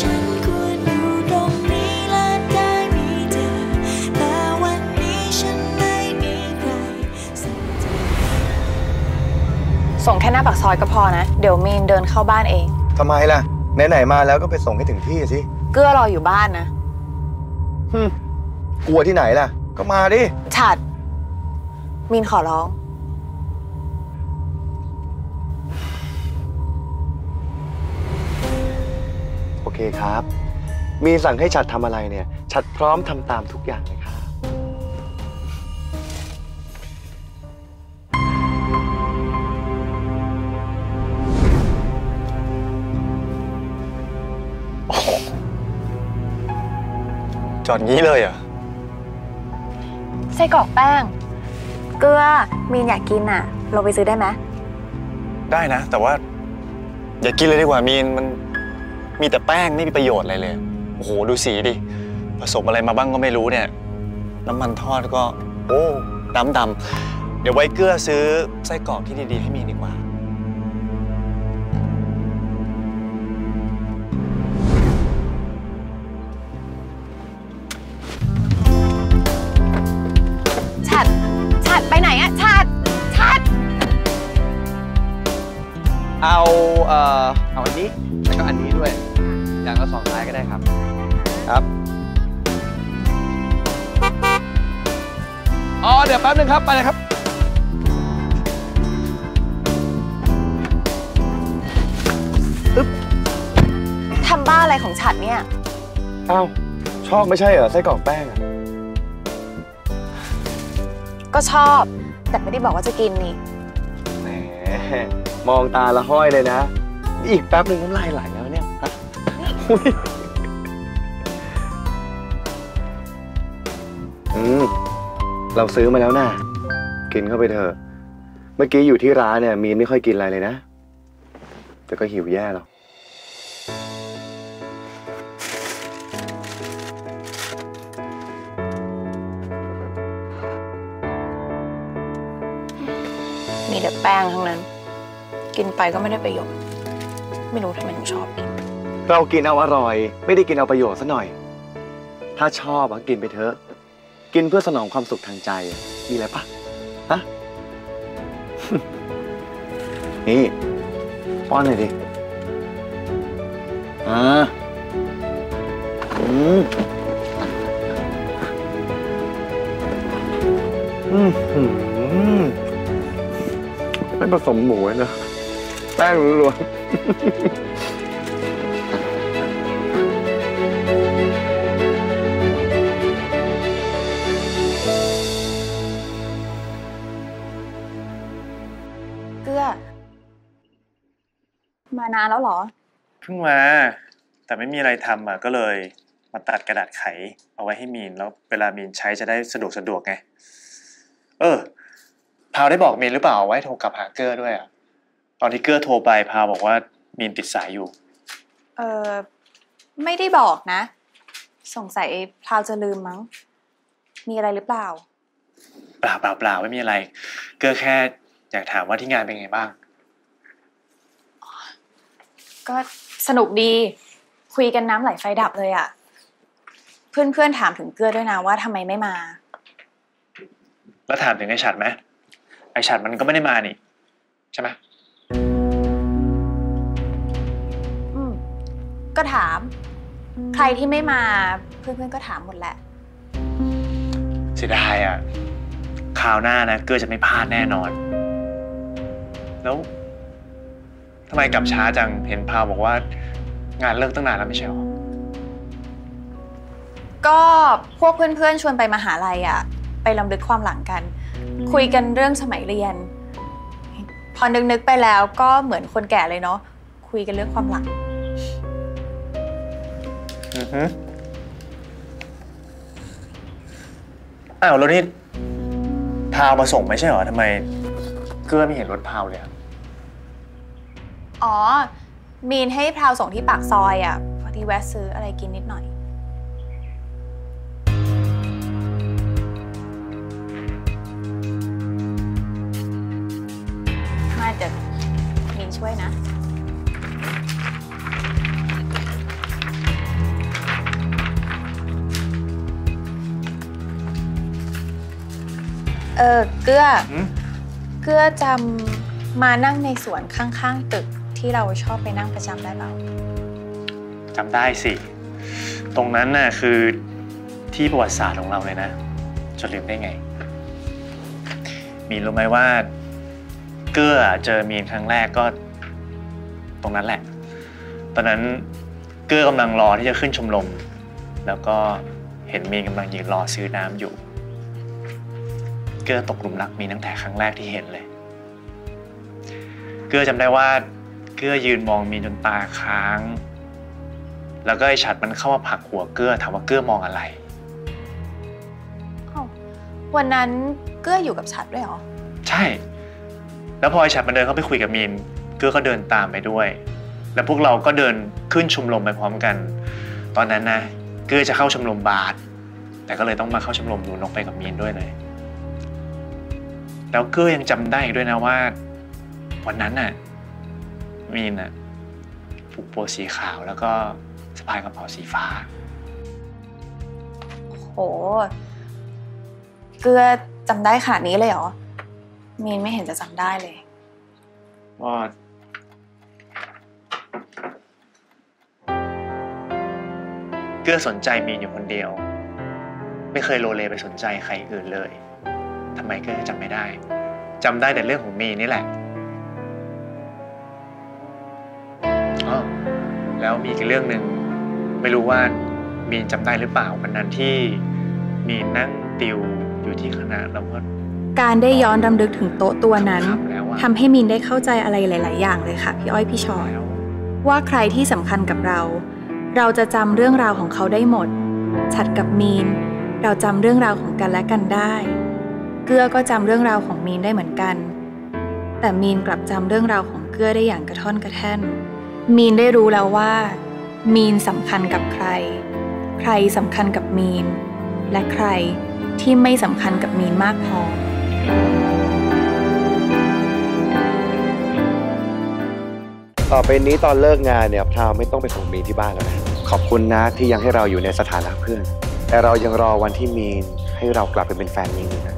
ส่งแค่หน้าปากซอยก็พอนะเดี๋ยวมีนเดินเข้าบ้านเองทำไมล่ะไหนๆมาแล้วก็ไปส่งให้ถึงที่สิเกื้อรออยู่บ้านนะกลัวที่ไหนล่ะก็มาดิฉัดมีนขอร้องโอเคครับมีสั่งให้ฉัดทำอะไรเนี่ยฉัดพร้อมทำตามทุกอย่างเลยครับจอดงี้เลยเหรอไส้กรอกแป้งเกลือมีนอยากกินอ่ะเราไปซื้อได้ไหมได้นะแต่ว่าอย่ากินเลยดีกว่ามีนมันมีแต่แป้งไม่มีประโยชน์อะไรเลยโอ้โหดูสีดิผสมอะไรมาบ้างก็ไม่รู้เนี่ยน้ำมันทอดก็โอ้ดำเดี๋ยวไว้เกลือซื้อไส้กรอกที่ดีๆให้มีนดีกว่าเอาอันนี้แล้วก็อันนี้ด้วยอย่างละสองท้ายก็ได้ครับครับอ๋อเดี๋ยวแป๊บนึงครับไปเลยครับอึ๊บทำบ้าอะไรของฉันเนี่ยอ้าวชอบไม่ใช่เหรอไส้กรอกแป้งอะก็ชอบแต่ไม่ได้บอกว่าจะกินนี่แหมมองตาละห้อยเลยนะอีกแป๊บหนึ่งน้ำลายไหลแล้วเนี่ยเราซื้อมาแล้วนะกินเข้าไปเถอะเมื่อกี้อยู่ที่ร้านเนี่ยมีนไม่ค่อยกินอะไรเลยนะแต่ก็หิวแย่หรอกมีแต่แป้งทั้งนั้นกินไปก็ไม่ได้ประโยชน์ไม่รู้ทำไมถึงชอบกินเรากินเอาอร่อยไม่ได้กินเอาประโยชน์ซะหน่อยถ้าชอบก็กินไปเถอะกินเพื่อสนองความสุขทางใจมีอะไรปะฮะ นี่ป้อนหน่อยดิไม่ผสมหมูนะแป้งล้วนเกลือมานานแล้วเหรอเพิ่งมาแต่ไม่มีอะไรทำอ่ะก็เลยมาตัดกระดาษไขเอาไว้ให้มีนแล้วเวลามีนใช้จะได้สะดวกไงพาวได้บอกมีนหรือเปล่าไว้โทรกลับหาเกลือด้วยอ่ะตอนที่เกลือโทรไปพาวบอกว่ามีนติดสายอยู่ไม่ได้บอกนะสงสัยพาวจะลืมมั้งมีอะไรหรือเปล่าเปล่าไม่มีอะไรเกลือแค่อยากถามว่าที่งานเป็นไงบ้างก็สนุกดีคุยกันน้ำไหลไฟดับเลยอ่ะเพื่อนถามถึงเกลือด้วยนะว่าทำไมไม่มาแล้วถามถึงไอ้ฉัดไหมไอ้ฉัดมันก็ไม่ได้มานี่ใช่ไหมก็ถามใครที่ไม่มาเพื่อนก็ถามหมดแหละเสียดายอ่ะคราวหน้านะเกลือจะไม่พลาดแน่นอนแล้วทำไมกลับช้าจังเห็นพาวบอกว่างานเลิกตั้งนานแล้วไม่ใช่หรอก็พวกเพื่อนชวนไปมหาลัยอ่ะไปรำลึกความหลังกันคุยกันเรื่องสมัยเรียนพอนึกไปแล้วก็เหมือนคนแก่เลยเนาะคุยกันเรื่องความหลังอ้าวแล้วนี่พาวมาส่งไม่ใช่เหรอทำไมเกลือไม่เห็นรถพาวเลยอ๋อมีนให้พาวส่งที่ปากซอยอ่ะพอดีแวะซื้ออะไรกินนิดหน่อยมาเดี๋ยวมีนช่วยนะ เกื้อจำมานั่งในสวนข้างๆตึกที่เราชอบไปนั่งประจำได้เปล่าจำได้สิตรงนั้นน่ะคือที่ประวัติศาสตร์ของเราเลยนะจะลืมได้ไงมีรู้ไหมว่าเกื้อเจอมีนครั้งแรกก็ตรงนั้นแหละตอนนั้นเกื้อกำลังรอที่จะขึ้นชมรมแล้วก็เห็นมีนกำลังยืนรอซื้อน้ำอยู่เกื้อตกหลุมรักมีนตั้งแต่ครั้งแรกที่เห็นเลยเกื้อจำได้ว่าเกื้อยืนมองมีนจนตาค้างแล้วก็ไอ้ฉัดมันเข้ามาผลักหัวเกื้อถามว่าเกื้อมองอะไรวันนั้นเกื้ออยู่กับฉัดด้วยเหรอใช่แล้วพอไอ้ฉัดมันเดินเข้าไปคุยกับมีนเกื้อก็เดินตามไปด้วยแล้วพวกเราก็เดินขึ้นชมรมไปพร้อมกันตอนนั้นนะเกื้อจะเข้าชมรมบาสแต่ก็เลยต้องมาเข้าชมรมดูนกไปกับมีนด้วยเลยแล้วเกื้อยังจำได้ด้วยนะว่าวันนั้นน่ะมีนน่ะผูกโบสีขาวแล้วก็สะพายกระเป๋าสีฟ้าโหเกื้อจำได้ขนาดนี้เลยเหรอมีนไม่เห็นจะจำได้เลยว่าเกื้อสนใจมีนอยู่คนเดียวไม่เคยโลเลไปสนใจใครอื่นเลยทำไมเกื้อจำไม่ได้จำได้แต่เรื่องของมีนนี่แหละอ๋อแล้วมีอีกเรื่องหนึ่งไม่รู้ว่ามีนจำได้หรือเปล่าวันนั้นที่มีนนั่งติวอยู่ที่คณะแล้วก็การได้ย้อนรำลึกถึงโต๊ะตัวนั้นทำให้มีนได้เข้าใจอะไรหลายๆอย่างเลยค่ะพี่อ้อยพี่ชอยว่าใครที่สำคัญกับเราเราจะจำเรื่องราวของเขาได้หมดฉัดกับมีนเราจำเรื่องราวของกันและกันได้เกื้อก็จำเรื่องราวของมีนได้เหมือนกันแต่มีนกลับจำเรื่องราวของเกื้อได้อย่างกระท่อนกระแท่นมีนได้รู้แล้วว่ามีนสำคัญกับใครใครสำคัญกับมีนและใครที่ไม่สำคัญกับมีนมากพอต่อไปนี้ตอนเลิกงานเนี่ยพราวไม่ต้องไปส่งมีนที่บ้านแล้วนะขอบคุณนะที่ยังให้เราอยู่ในสถานะเพื่อนแต่เรายังรอวันที่มีนให้เรากลับไปเป็นแฟนมีนนะ